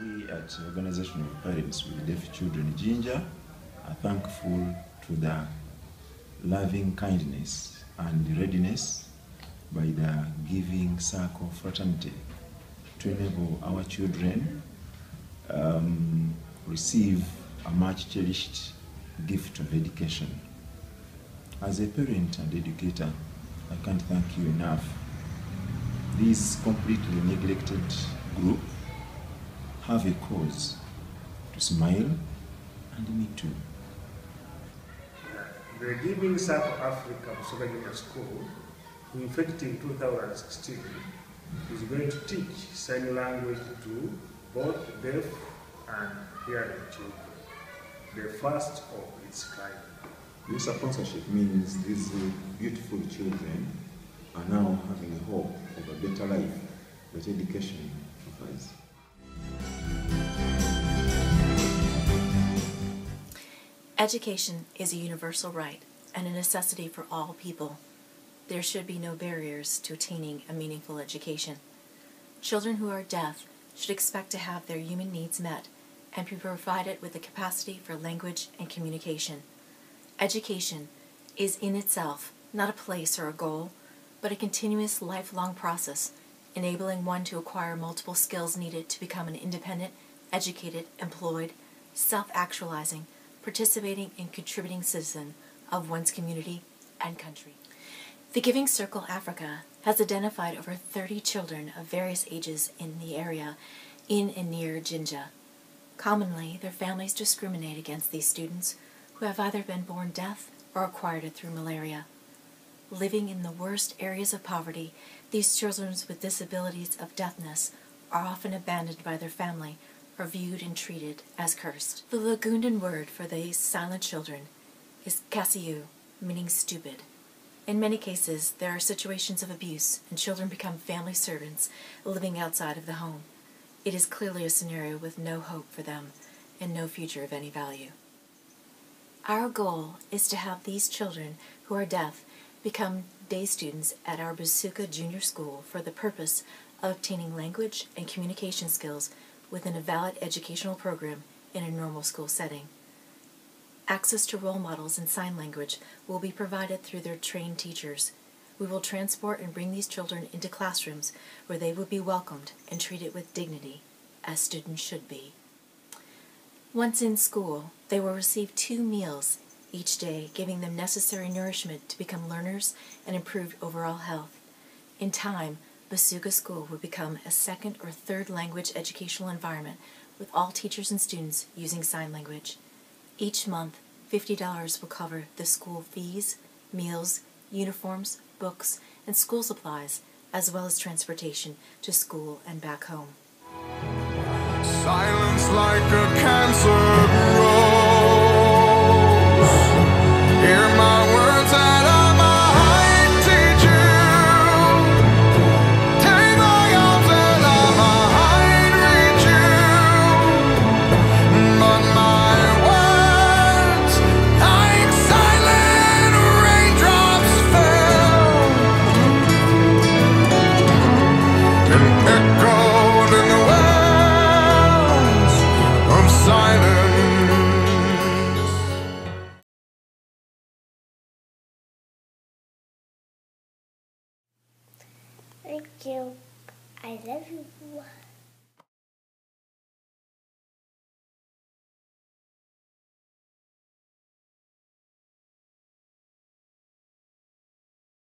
We at the Organization of Parents with Deaf Children, Jinja, are thankful to the loving kindness and readiness by the Giving Circle fraternity to enable our children receive a much cherished gift of education. As a parent and educator, I can't thank you enough. This completely neglected group have a cause to smile and me too. The Giving Circle Africa Busoga Junior School, effected in 2016, is going to teach sign language to both deaf and hearing children, the first of its kind. This sponsorship means these beautiful children are now having a hope of a better life that education provides. Education is a universal right and a necessity for all people. There should be no barriers to attaining a meaningful education. Children who are deaf should expect to have their human needs met and be provided with the capacity for language and communication. Education is in itself not a place or a goal, but a continuous lifelong process, enabling one to acquire multiple skills needed to become an independent, educated, employed, self-actualizing, participating and contributing citizen of one's community and country. The Giving Circle Africa has identified over 30 children of various ages in the area in and near Jinja. Commonly, their families discriminate against these students who have either been born deaf or acquired it through malaria. Living in the worst areas of poverty, these children with disabilities of deafness are often abandoned by their family or viewed and treated as cursed. The Lugandan word for these silent children is Kasiru, meaning stupid. In many cases, there are situations of abuse, and children become family servants living outside of the home. It is clearly a scenario with no hope for them and no future of any value. Our goal is to have these children who are deaf become day students at our Busoga Junior School for the purpose of obtaining language and communication skills within a valid educational program in a normal school setting. Access to role models in sign language will be provided through their trained teachers. We will transport and bring these children into classrooms where they will be welcomed and treated with dignity, as students should be. Once in school, they will receive 2 meals each day, giving them necessary nourishment to become learners and improve overall health. In time, Busoga School will become a second or third language educational environment with all teachers and students using sign language. Each month, $50 will cover the school fees, meals, uniforms, books, and school supplies, as well as transportation to school and back home. Silence like a cancer grows. Hear my words out of my heart, teach you. Take my arms and out of my heart, reach you. But my words, like silent raindrops fell and echoed in the wells of silence. Thank you. I love you.